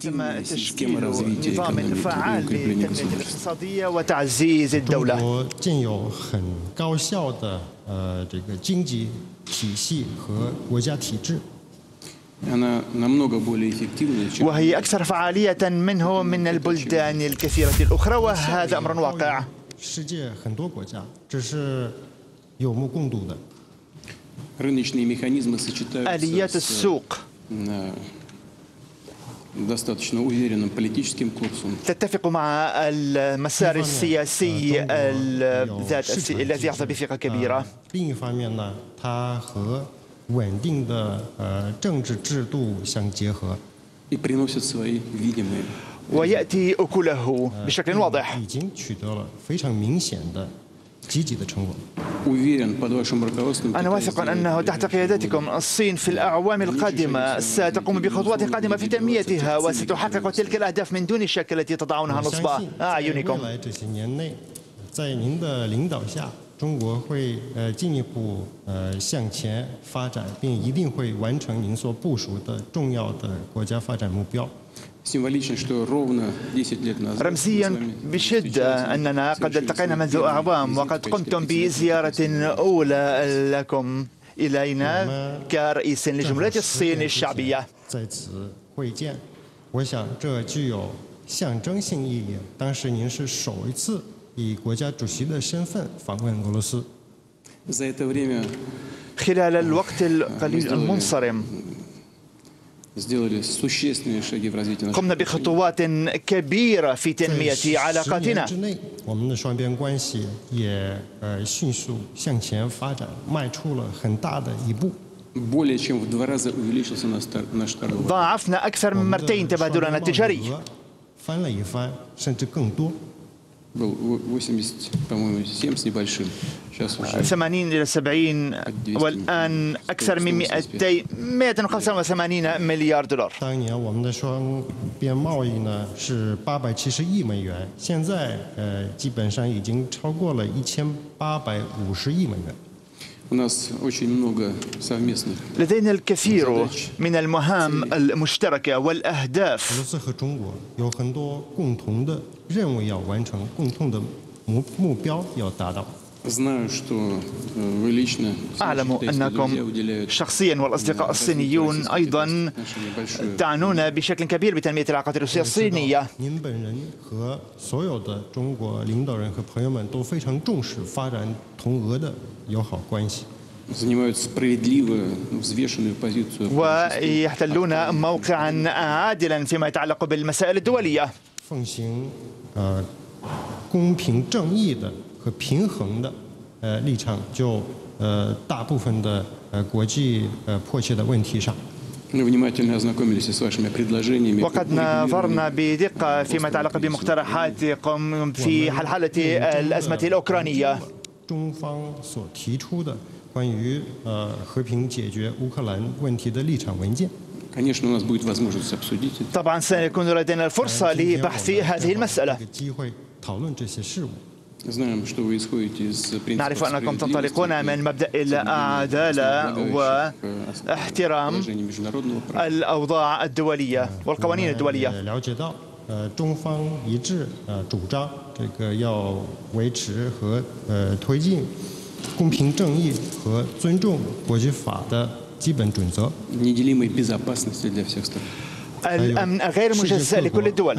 تم تشكيل نظام فعال للتنمية الاقتصادية وتعزيز الدولة. وهي أكثر فعالية منه من البلدان الكثيرة الأخرى، وهذا أمر واقع. آليات السوق تتفق مع المسار السياسي الذي يحظى بثقة كبيرة. ويأتي أكله بشكل واضح. أنا واثق أنه تحت قيادتكم الصين في الأعوام القادمة ستقوم بخطوات قادمة في تنميتها وستحقق تلك الأهداف من دون شك التي تضعونها نصب أعينكم. رمزيا بشدة أننا قد التقينا منذ أعوام، وقد قمتم بزيارة أولى لكم إلينا كرئيس لجمهورية الصين الشعبية. خلال الوقت القليل المنصرم قمنا بخطوات كبيرة في تنمية علاقاتنا. ضاعفنا أكثر من مرتين تبادلنا التجاري. من 80 إلى 70 والآن أكثر من 285 مليار دولار. لدينا الكثير من المهام المشتركة والأهداف. أعلم أنكم شخصيا والأصدقاء الصينيون أيضا تعنون بشكل كبير بتنمية العلاقات الروسية الصينية. ويحتلون موقعا عادلا فيما يتعلق بالمسائل الدولية. وقد نظرنا بدقة فيما يتعلق بمقترحاتكم في حلحلة الأزمة الأوكرانية. طبعا سيكون لدينا الفرصة لبحث هذه المسألة. نعرف أنكم تنطلقون من مبدأ العدالة واحترام الأوضاع الدولية والقوانين الدولية. الأمن غير مجزأ لكل الدول.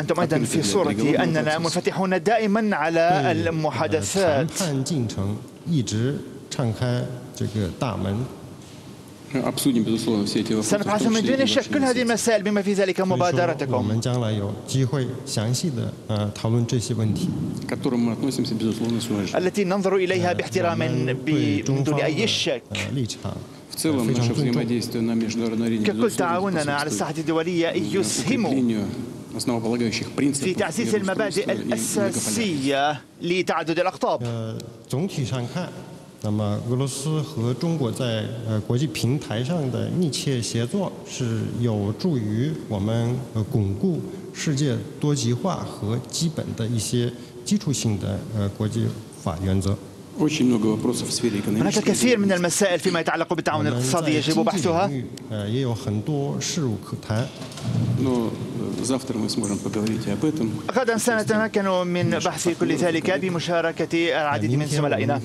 أنتم أيضا في صورة أننا منفتحون دائما على المحادثات. سنبحث من دون شك كل هذه المسائل بما في ذلك مبادرتكم التي ننظر إليها باحترام من دون أي شك. ككل تعاوننا على الساحة الدولية يسهم في تعزيز المبادئ الأساسية لتعدد الأقطاب. هناك الكثير من المسائل فيما يتعلق بالتعاون الاقتصادي يجب بحثها. غدا سنتمكن من بحث كل ذلك بمشاركة العديد من زملائنا.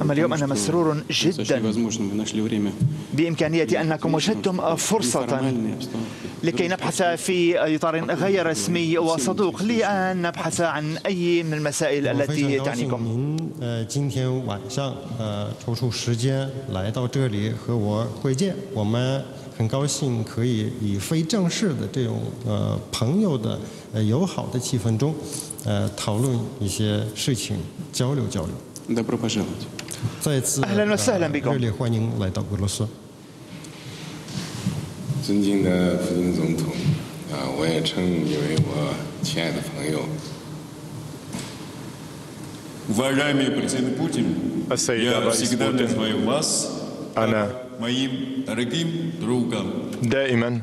أما اليوم أنا مسرور جدا بإمكانية أنكم وجدتم فرصة لكي نبحث في إطار غير رسمي وصدوق لأن نبحث عن أي من المسائل التي تعنيكم. أهلا وسهلا بكم. السيد الرئيس بوتين، أنا دائما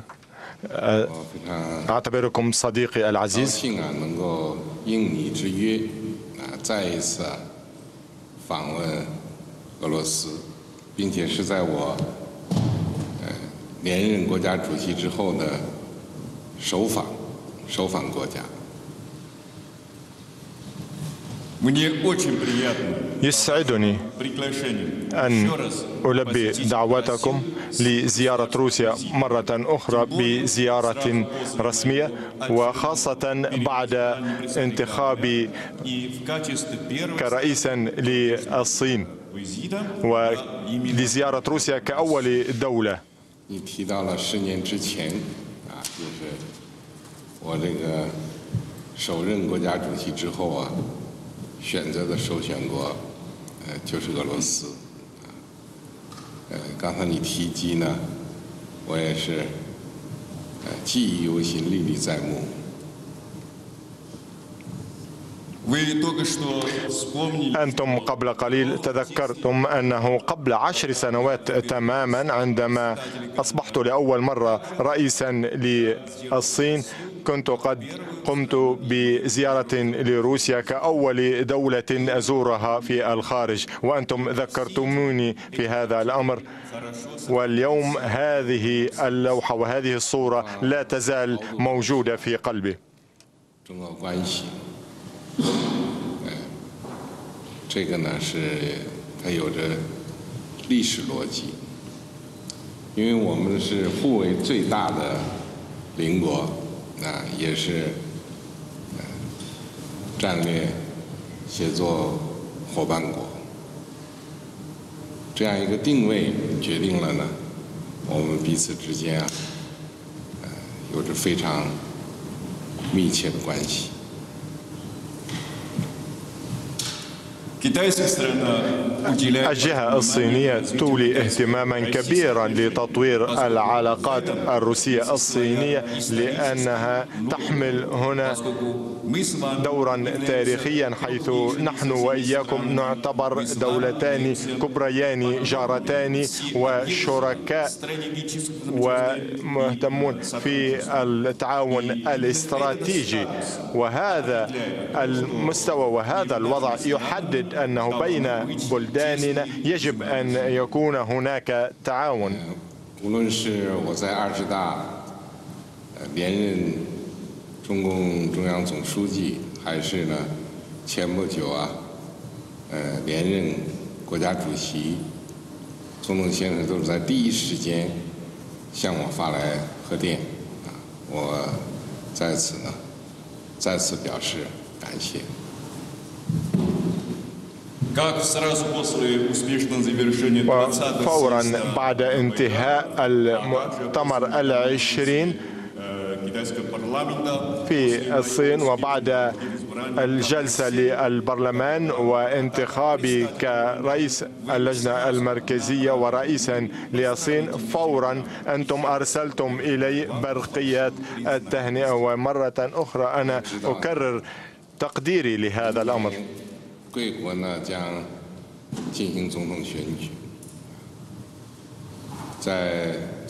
أعتبركم صديقي العزيز. يسعدني أن ألبي دعوتكم لزيارة روسيا مرة أخرى بزيارة رسمية، وخاصة بعد انتخابي كرئيسا للصين ولزيارة روسيا كأول دولة. أنتم قبل قليل تذكرتم أنه قبل 10 سنوات تماما عندما أصبحت لأول مرة رئيسا للصين كنت قد قمت بزيارة لروسيا كأول دولة أزورها في الخارج، وأنتم ذكرتموني في هذا الأمر، واليوم هذه اللوحة وهذه الصورة لا تزال موجودة في قلبي. الجهة الصينية تولي اهتماما كبيرا لتطوير العلاقات الروسية الصينية لأنها تحمل هنا دورا تاريخيا، حيث نحن وإياكم نعتبر دولتان كبريان جارتان وشركاء ومهتمون في التعاون الاستراتيجي، وهذا المستوى وهذا الوضع يحدد أنه بين بلداننا يجب أن يكون هناك تعاون. فورا بعد انتهاء المؤتمر ال20 في الصين وبعد الجلسة للبرلمان وانتخابي كرئيس اللجنة المركزية ورئيسا للصين، فورا أنتم أرسلتم إلي برقيات التهنئة، ومرة أخرى أنا أكرر تقديري لهذا الأمر.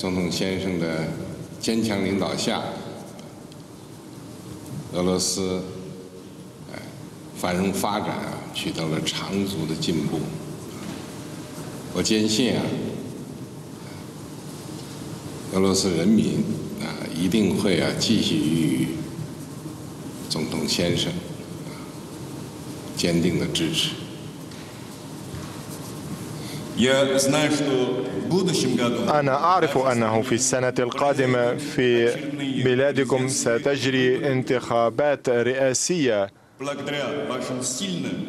总统先生的坚强领导下，俄罗斯繁荣发展取得了长足的进步。我坚信俄罗斯人民一定会继续予以总统先生坚定的支持。 أنا أعرف أنه في السنة القادمة في بلادكم ستجري انتخابات رئاسية،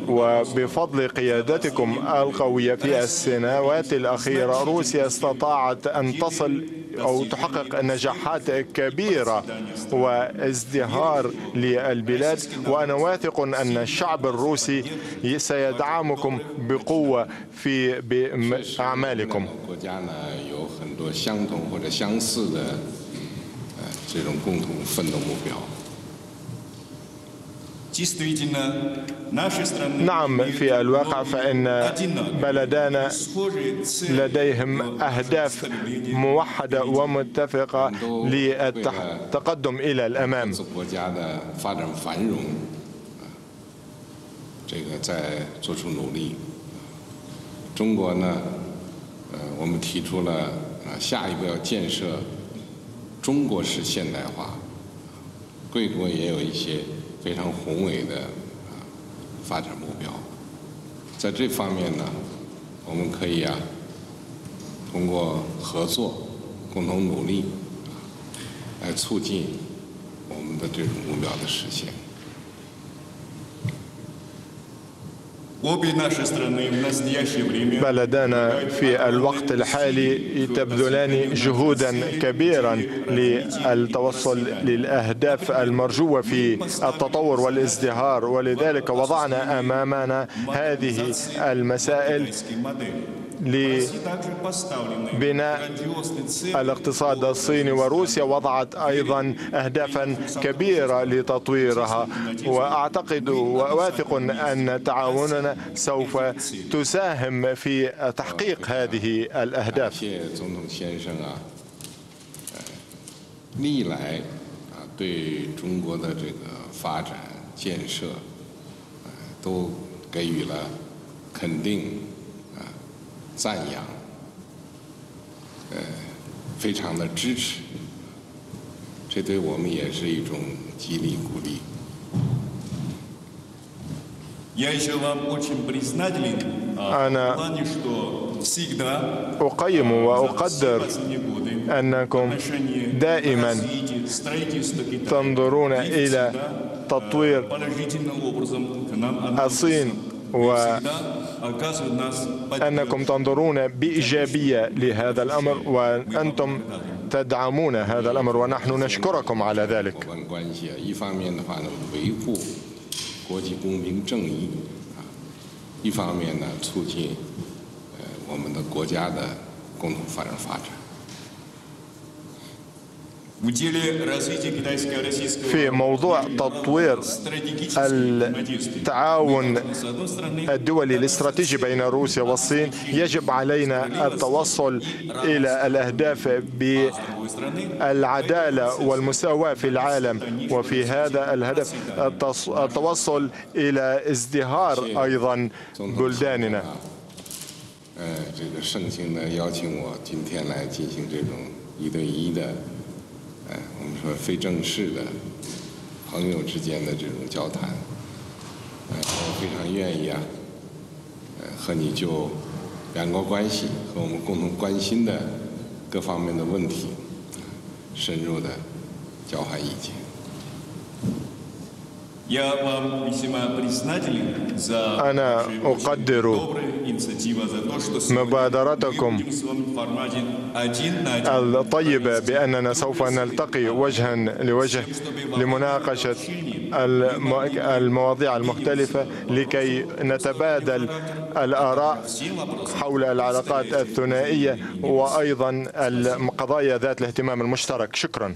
وبفضل قيادتكم القوية في السنوات الأخيرة روسيا استطاعت أن تصل أو تحقق نجاحات كبيرة وازدهار للبلاد، وأنا واثق أن الشعب الروسي سيدعمكم بقوة في أعمالكم. نعم، في الواقع فإن بلدانا لديهم أهداف موحدة ومتفقة للتقدم إلى الأمام. بلدانا في الوقت الحالي تبذلان جهودا كبيرا للتوصل للأهداف المرجوة في التطور والازدهار، ولذلك وضعنا أمامنا هذه المسائل لبناء الاقتصاد الصيني، وروسيا وضعت أيضا أهدافا كبيرة لتطويرها، وأعتقد وواثق أن تعاوننا سوف تساهم في تحقيق هذه الأهداف. أنا أقيم وأقدر أنكم دائما تنظرون إلى تطوير الصين وأنكم تنظرون بإيجابية لهذا الأمر، وأنتم تدعمون هذا الأمر، ونحن نشكركم على ذلك. في موضوع تطوير التعاون الدولي الاستراتيجي بين روسيا والصين يجب علينا التوصل إلى الأهداف بالعدالة والمساواة في العالم، وفي هذا الهدف التوصل إلى ازدهار أيضا بلداننا. أنا أقدر مبادرتكم الطيبة بأننا سوف نلتقي وجها لوجه لمناقشة المواضيع المختلفة لكي نتبادل الآراء حول العلاقات الثنائية وأيضا القضايا ذات الاهتمام المشترك. شكرا.